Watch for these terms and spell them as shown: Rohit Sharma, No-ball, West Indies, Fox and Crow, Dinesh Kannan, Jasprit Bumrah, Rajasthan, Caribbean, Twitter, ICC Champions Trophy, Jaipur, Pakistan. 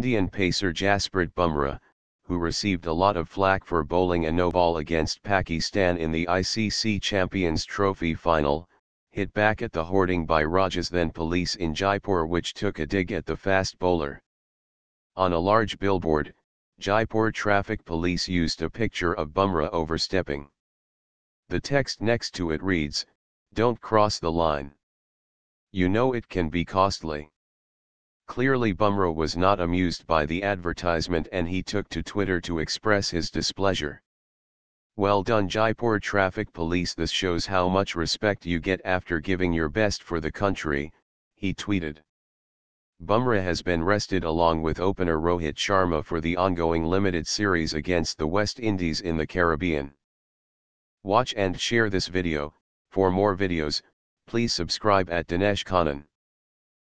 Indian pacer Jasprit Bumrah, who received a lot of flack for bowling a no-ball against Pakistan in the ICC Champions Trophy final, hit back at the hoarding by Rajasthan police in Jaipur, which took a dig at the fast bowler. On a large billboard, Jaipur traffic police used a picture of Bumrah overstepping. The text next to it reads, "Don't cross the line. You know it can be costly." Clearly Bumrah was not amused by the advertisement, and he took to Twitter to express his displeasure. "Well done, Jaipur traffic police, this shows how much respect you get after giving your best for the country," he tweeted. Bumrah has been rested along with opener Rohit Sharma for the ongoing limited series against the West Indies in the Caribbean. Watch and share this video. For more videos, please subscribe at Dinesh Kannan.